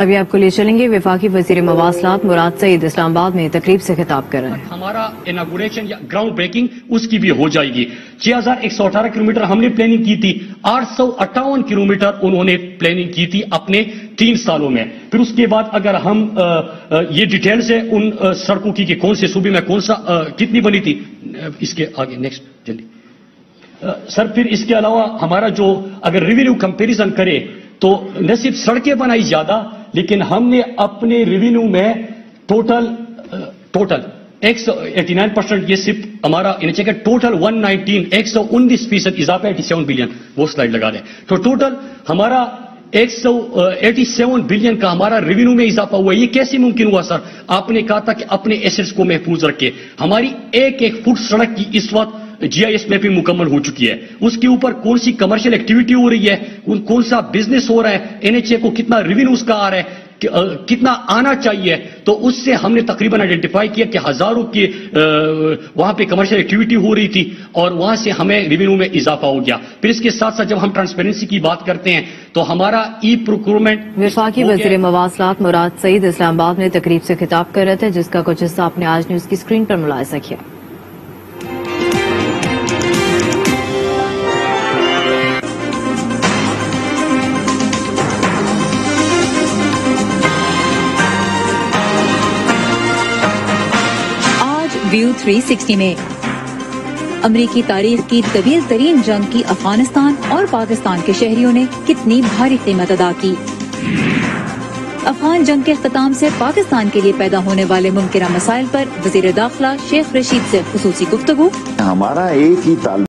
अभी आपको ले चलेंगे वफाकी वजीर मवासलात मुराद सईद इस्लामाबाद में तकरीब से खिताब कर रहे हैं। हमारा इनागुरेशन या ग्राउंड ब्रेकिंग उसकी भी हो जाएगी। 6118 किलोमीटर हमने प्लानिंग की थी, 858 किलोमीटर उन्होंने प्लानिंग की थी अपने 3 सालों में। फिर उसके बाद अगर हम ये डिटेल्स है उन सड़कों की कि कौन से सूबे में कौन सा कितनी बनी थी इसके आगे नेक्स्ट जल्दी सर। फिर इसके अलावा हमारा जो अगर रेवेन्यू कंपेरिजन करे तो न सिर्फ सड़कें बनाई ज्यादा, लेकिन हमने अपने रेवेन्यू में टोटल 189% ये सिर्फ हमारा NHA का टोटल 119% इजाफा 87 बिलियन, वो स्लाइड लगा दें तो टोटल हमारा 187 बिलियन का हमारा रेवेन्यू में इजाफा हुआ। ये कैसे मुमकिन हुआ सर? आपने कहा था कि अपने एसेट्स को महफूज रखे। हमारी एक एक फुट सड़क की इस वक्त GIS मैपिंग मुकम्मल हो चुकी है, उसके ऊपर कौन सी कमर्शियल एक्टिविटी हो रही है, कौन सा बिजनेस हो रहा है, NHA को कितना रेवेन्यू उसका आ रहा है, कितना आना चाहिए। तो उससे हमने तकरीबन आइडेंटिफाई किया कि हजारों की वहां पे कमर्शियल एक्टिविटी हो रही थी और वहां से हमें रेवेन्यू में इजाफा हो गया। फिर इसके साथ साथ जब हम ट्रांसपेरेंसी की बात करते हैं तो हमारा e-Procurement। वफाकी वज़ीर मवासलात मुराद सईद इस्लामाबाद में तकरीब से खिताब कर रहे थे, जिसका कुछ हिस्सा आपने आज न्यूज की स्क्रीन पर मुलाहिजा किया। व्यू 360 में अमरीकी तारीख की तवील तरीन जंग की अफगानिस्तान और पाकिस्तान के शहरियों ने कितनी भारी कीमत अदा की। अफगान जंग के अख्ताम से पाकिस्तान के लिए पैदा होने वाले मुमकिन मसाइल पर वज़ीर दाखिला शेख रशीद से खुसूसी गुफ्तगू। हमारा एक ही